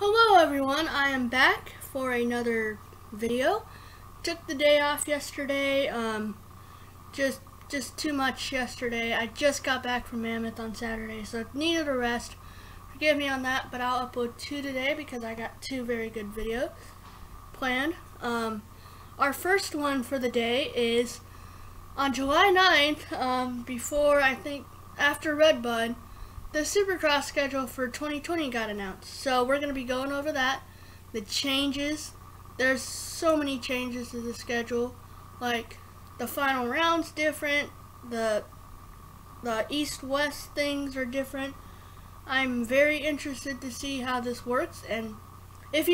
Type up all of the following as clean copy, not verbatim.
Hello everyone, I am back for another video. Took the day off yesterday, just too much yesterday. I just got back from Mammoth on Saturday, so needed a rest. Forgive me on that, but I'll upload two today because I got two very good videos planned. Our first one for the day is on July 9th, after Red Bud, the Supercross schedule for 2020 got announced, so we're going to be going over that, the changes. There's so many changes to the schedule, like the final round's different, the east-west things are different. I'm very interested to see how this works, and if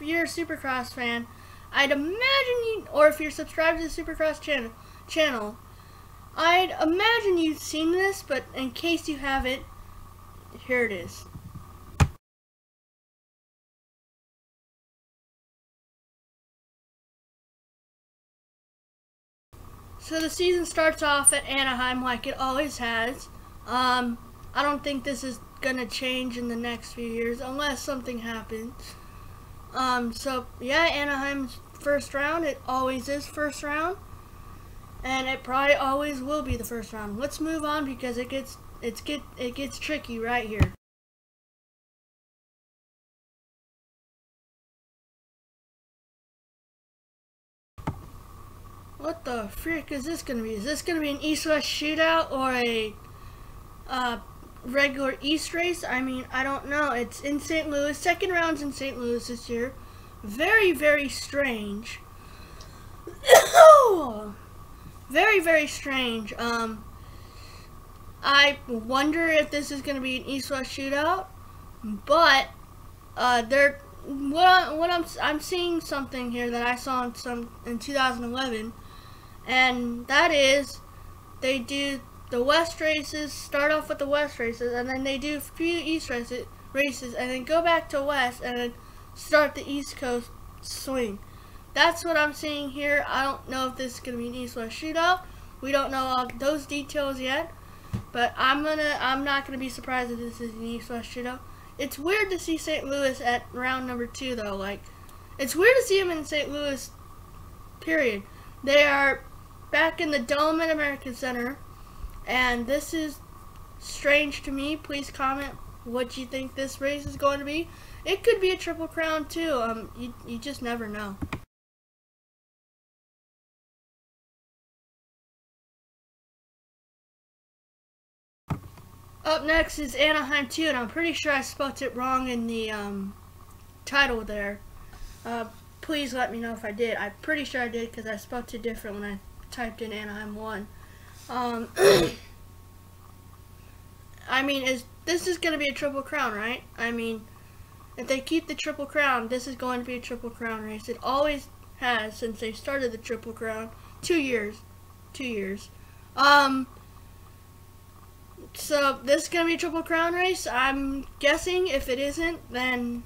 you're a Supercross fan, I'd imagine you, or if you're subscribed to the Supercross channel, I'd imagine you've seen this, but in case you haven't, here it is. So the season starts off at Anaheim like it always has. I don't think this is gonna change in the next few years unless something happens. So yeah, Anaheim's first round. It always is first round, and it probably always will be the first round. Let's move on because it gets tricky right here. What the frick is this going to be? Is this going to be an east-west shootout or a regular east race? I mean, I don't know. It's in St. Louis. Second round's in St. Louis this year. Very, very strange. Very, very strange. I wonder if this is going to be an east-west shootout, but I'm seeing something here that I saw in 2011. And that is, they do the West races, start off with the West races, and then they do a few East races, and then go back to West, and then start the East Coast swing. That's what I'm seeing here. I don't know if this is going to be an East-West shootout. We don't know all those details yet, but I'm not gonna be surprised if this is an East-West shootout. It's weird to see St. Louis at round number 2, though. Like, it's weird to see them in St. Louis, period. They are back in the Dome at American Center, and this is strange to me. Please comment what you think this race is going to be. It could be a Triple Crown too. You just never know. Up next is Anaheim 2, and I'm pretty sure I spelt it wrong in the title there. Please let me know if I did. I'm pretty sure I did because I spelled it different when I typed in Anaheim 1. I mean, this is going to be a Triple Crown, right? I mean, if they keep the Triple Crown, this is going to be a Triple Crown race. It always has since they started the Triple Crown. 2 years. 2 years. So this is going to be a Triple Crown race. I'm guessing if it isn't, then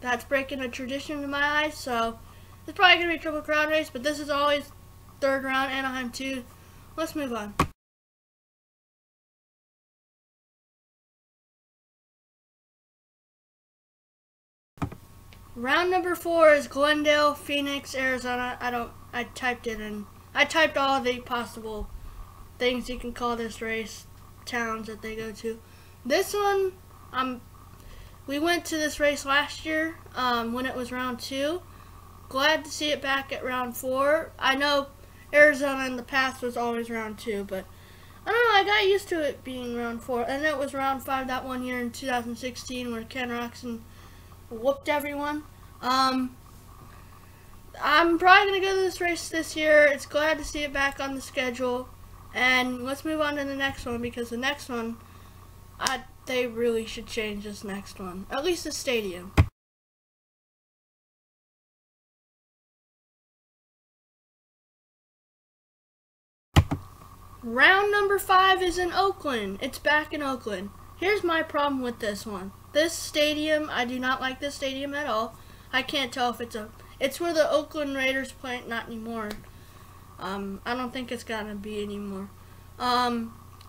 that's breaking a tradition in my eyes, so it's probably going to be a Triple Crown race, but this is always third round, Anaheim 2. Let's move on. Round number 4 is Glendale, Phoenix, Arizona. I typed all the possible things you can call this race, towns that they go to. This one, we went to this race last year when it was round 2. Glad to see it back at round 4. I know Arizona in the past was always round 2, but I don't know, I got used to it being round 4. And it was round 5 that one year in 2016 where Ken Roxon whooped everyone. I'm probably going to go to this race this year. It's glad to see it back on the schedule. And let's move on to the next one because the next one, they really should change this next one. At least the stadium. Round number 5 is in Oakland. It's back in Oakland. Here's my problem with this one. This stadium, I do not like this stadium at all. I can't tell if it's where the Oakland Raiders play, not anymore. I don't think it's gonna be anymore.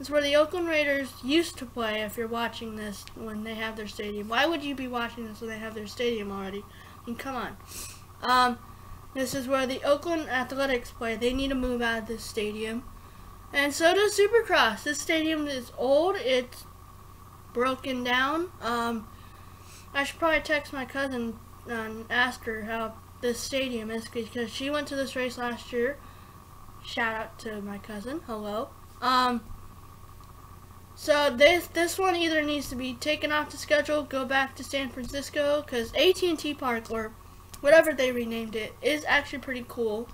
It's where the Oakland Raiders used to play. If you're watching this when they have their stadium, why would you be watching this when they have their stadium already? I mean, come on. This is where the Oakland Athletics play. They need to move out of this stadium. And so does Supercross. This stadium is old. It's broken down. I should probably text my cousin and ask her how this stadium is, because she went to this race last year. Shout out to my cousin. Hello. So this one either needs to be taken off the schedule, go back to San Francisco, because AT&T Park, or whatever they renamed it, is actually pretty cool.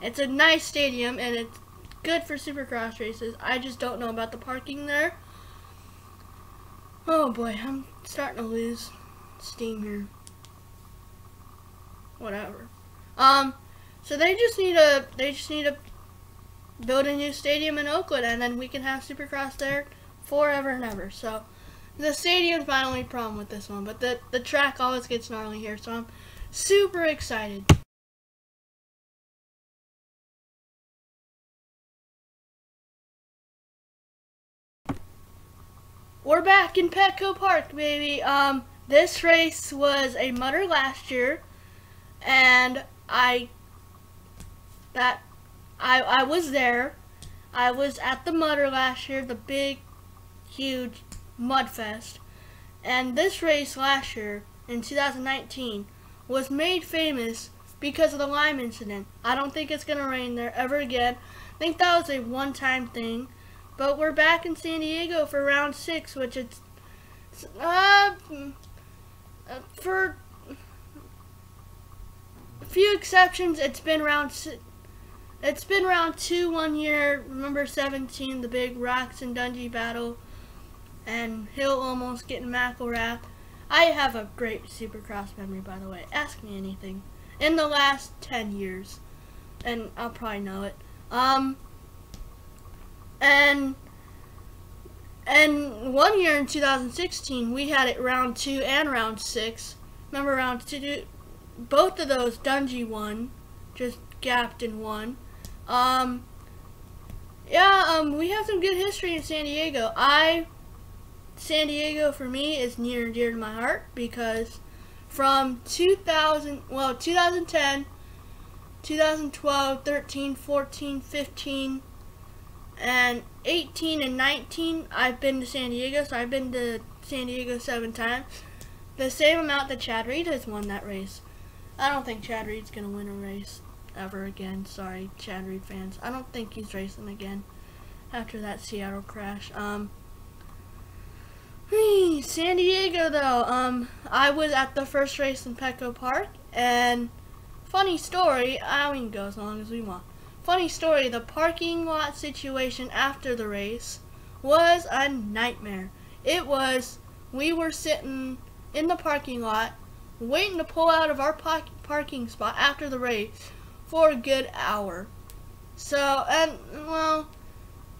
It's a nice stadium, and it's good for Supercross races. I just don't know about the parking there. Oh boy, I'm starting to lose steam here. Whatever. So they just need to build a new stadium in Oakland, and then we can have Supercross there forever and ever. So the stadium's my only problem with this one, but the track always gets gnarly here, so I'm super excited. We're back in Petco Park, baby. This race was a mutter last year, and I was there. I was at the mutter last year, the big, huge mud fest. And this race last year, in 2019, was made famous because of the lime incident. I don't think it's going to rain there ever again. I think that was a one-time thing. But we're back in San Diego for round 6, which it's, for a few exceptions, it's been round 2 1 year. Remember 17, the big Rocks and Dungey battle, and Hill almost getting McElrath. I have a great Supercross memory, by the way. Ask me anything in the last 10 years, and I'll probably know it. And 1 year in 2016, we had it round 2 and round 6. Remember round 2, both of those Dungey won, just gapped and won. We have some good history in San Diego. San Diego for me is near and dear to my heart, because from 2010, 2012, 13, 14, 15, and 18 and 19, I've been to San Diego, so I've been to San Diego 7 times. The same amount that Chad Reed has won that race. I don't think Chad Reed's going to win a race ever again. Sorry, Chad Reed fans. I don't think he's racing again after that Seattle crash. San Diego, though. I was at the first race in Petco Park, and funny story, I mean, go as long as we want. Funny story, the parking lot situation after the race was a nightmare. It was, we were sitting in the parking lot, waiting to pull out of our parking spot after the race for a good hour. So,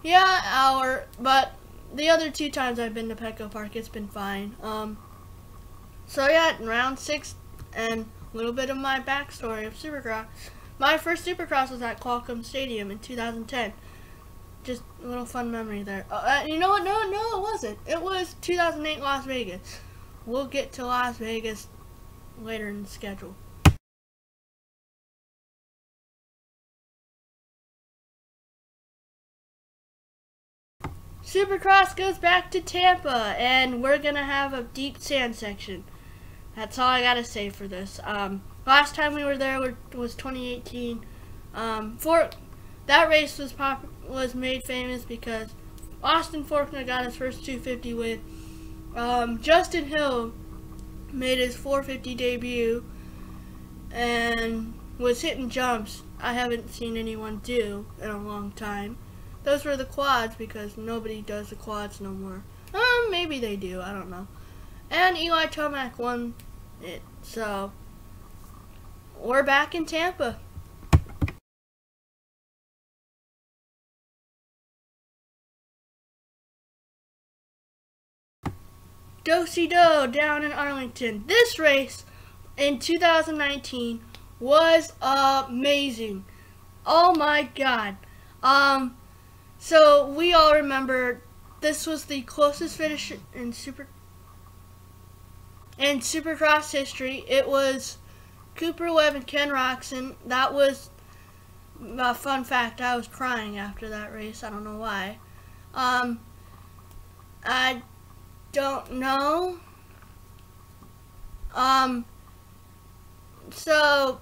hour, but the other 2 times I've been to Petco Park, it's been fine. So yeah, in round 6, and a little bit of my backstory of Supercross. My first Supercross was at Qualcomm Stadium in 2010. Just a little fun memory there. You know what? No, it wasn't. It was 2008 Las Vegas. We'll get to Las Vegas later in the schedule. Supercross goes back to Tampa, and we're going to have a deep sand section. That's all I got to say for this. Last time we were there was 2018. That race was made famous because Austin Forkner got his first 250 win. Justin Hill made his 450 debut and was hitting jumps I haven't seen anyone do in a long time. Those were the quads, because nobody does the quads no more. Maybe they do, I don't know. And Eli Tomac won it, so we're back in Tampa. Do-si-do down in Arlington. This race in 2019 was amazing. Oh my god. So we all remember This was the closest finish in Supercross history. It was Cooper Webb and Ken Roxon. That was a fun fact. I was crying after that race. I don't know why. I don't know. So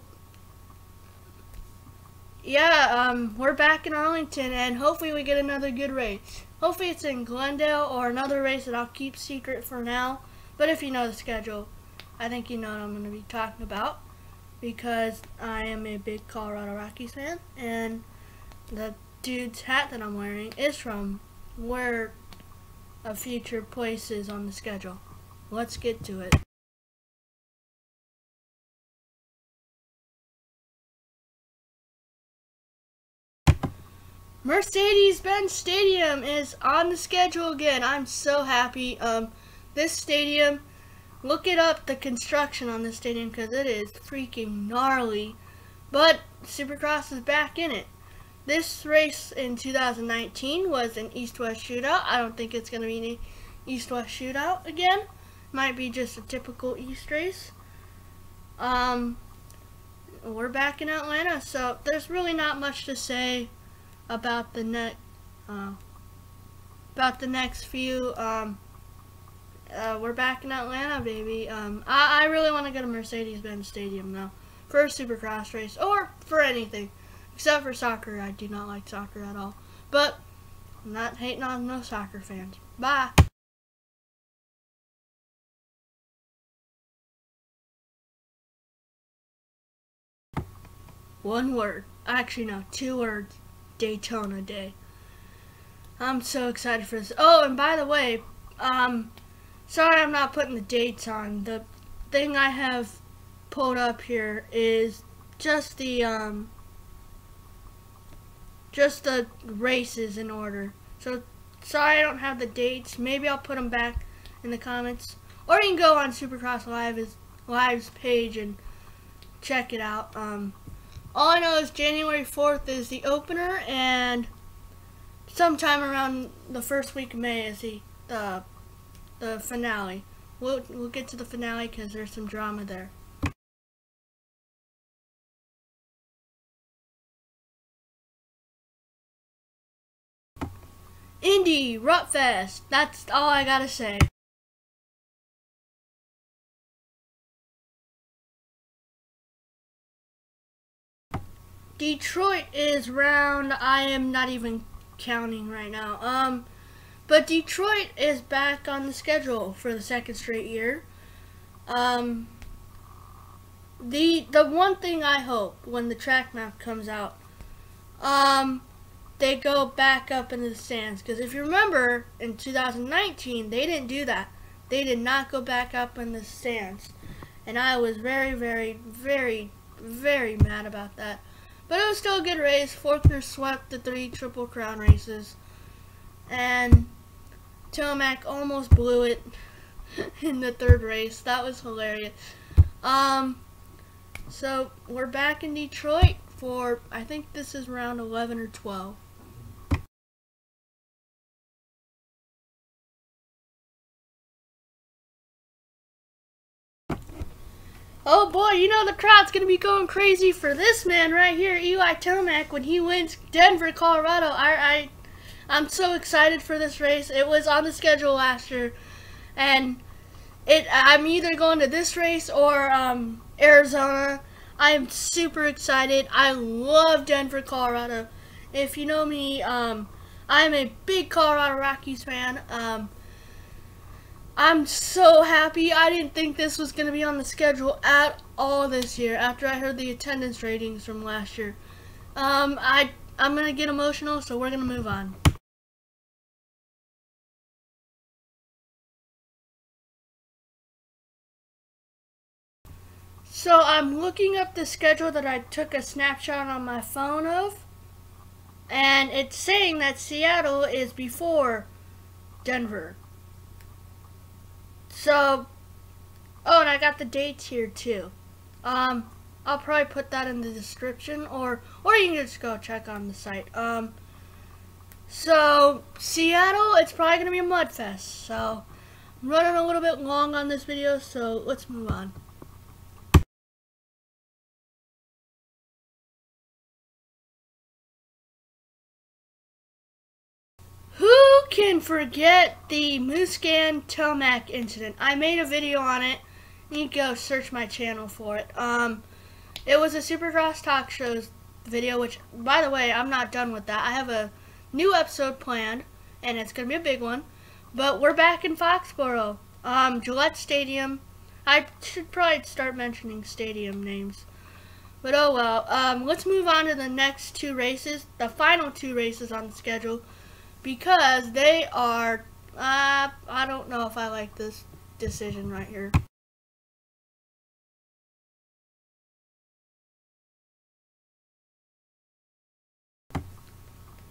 yeah, we're back in Arlington, and hopefully we get another good race. Hopefully it's in Glendale or another race that I'll keep secret for now. But if you know the schedule, I think you know what I'm going to be talking about, because I am a big Colorado Rockies fan, and the dude's hat that I'm wearing is from where a future place is on the schedule. Let's get to it. Mercedes-Benz Stadium is on the schedule again. I'm so happy. This stadium, look it up, the construction on this stadium, because it is freaking gnarly. But Supercross is back in it. This race in 2019 was an East-West shootout. I don't think it's going to be an East-West shootout again. Might be just a typical East race. We're back in Atlanta, so there's really not much to say about the next few. We're back in Atlanta, baby. I really want to go to Mercedes-Benz Stadium though, for a Supercross race or for anything, except for soccer. I do not like soccer at all, but I'm not hating on no soccer fans. Bye. One word. Actually, no, two words. Daytona Day. I'm so excited for this. Oh, and by the way, sorry I'm not putting the dates on. The thing I have pulled up here is just the races in order. So sorry I don't have the dates. Maybe I'll put them back in the comments, or you can go on Supercross Live's page and check it out. All I know is January 4th is the opener, and sometime around the first week of May is the finale. We'll get to the finale because there's some drama there. Indy Rut Fest. That's all I gotta say. Detroit is round. I am not even counting right now. But Detroit is back on the schedule for the second straight year. The one thing I hope when the track map comes out, they go back up into the stands, because if you remember in 2019 they didn't do that. They did not go back up in the stands, and I was very, very, very, very mad about that. But it was still a good race. Forkner swept the 3 Triple Crown races, and Tomac almost blew it in the 3rd race. That was hilarious. So we're back in Detroit for, I think this is round 11 or 12. Oh boy, you know the crowd's going to be going crazy for this man right here, Eli Tomac, when he wins Denver, Colorado. I'm so excited for this race. It was on the schedule last year, and I'm either going to this race or Arizona. I am super excited. I love Denver, Colorado. If you know me, I'm a big Colorado Rockies fan. I'm so happy. I didn't think this was going to be on the schedule at all this year after I heard the attendance ratings from last year. I'm going to get emotional, so we're going to move on. So I'm looking up the schedule that I took a snapshot on my phone of, and it's saying that Seattle is before Denver. So, oh, and I got the dates here too. I'll probably put that in the description, or you can just go check on the site. So, Seattle, it's probably going to be a mud fest. So, I'm running a little bit long on this video, so let's move on. Who can forget the Muscan Tomac incident? I made a video on it. You can go search my channel for it. It was a Supercross talk shows video, which, by the way, I'm not done with that. I have a new episode planned, and it's going to be a big one. But we're back in Foxborough, Gillette Stadium. I should probably start mentioning stadium names, but oh well. Let's move on to the next two races, the final two races on the schedule, because they are, I don't know if I like this decision right here.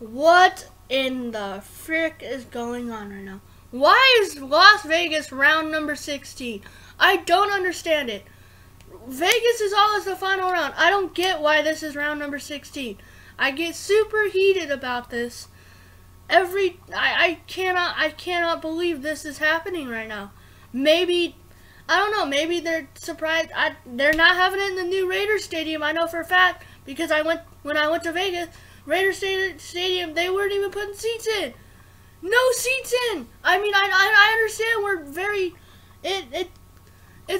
What in the frick is going on right now? Why is Las Vegas round number 16? I don't understand it. Vegas is always the final round. I don't get why this is round number 16. I get super heated about this. I cannot believe this is happening right now. Maybe, I don't know, maybe they're surprised. They're not having it in the new Raider Stadium. I know for a fact, because when I went to Vegas, Raider Stadium, they weren't even putting seats in. No seats in. I mean, I understand we're very, it's going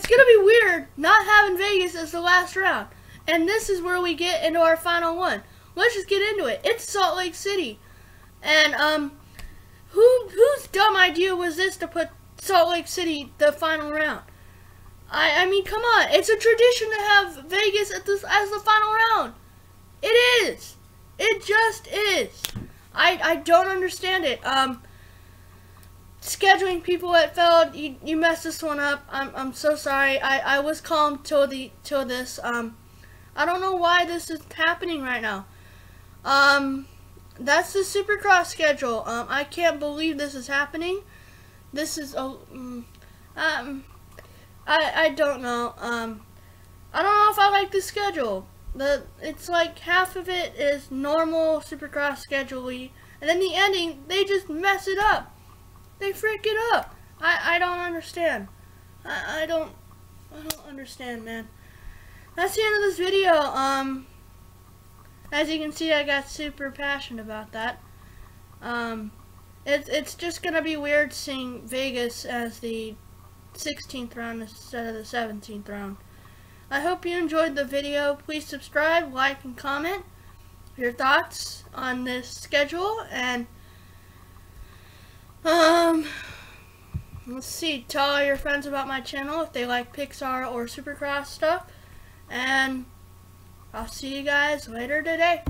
to be weird not having Vegas as the last round. And this is where we get into our final one. Let's just get into it. It's Salt Lake City. And whose dumb idea was this to put Salt Lake City the final round? I mean, come on. It's a tradition to have Vegas as the final round. It is. It just is. I don't understand it. Scheduling people at Feld, you messed this one up. I'm so sorry. I was calm till this. I don't know why this is happening right now. That's the Supercross schedule. I can't believe this is happening. This is I don't know. I don't know if I like the schedule. It's like half of it is normal Supercross schedule-y, and then the ending, they just mess it up. They freak it up. I don't understand. I don't understand, man. That's the end of this video. As you can see, I got super passionate about that. It's just gonna be weird seeing Vegas as the 16th round instead of the 17th round. I hope you enjoyed the video. Please subscribe, like, and comment your thoughts on this schedule. And, let's see, tell all your friends about my channel if they like Pixar or Supercross stuff. And I'll see you guys later today.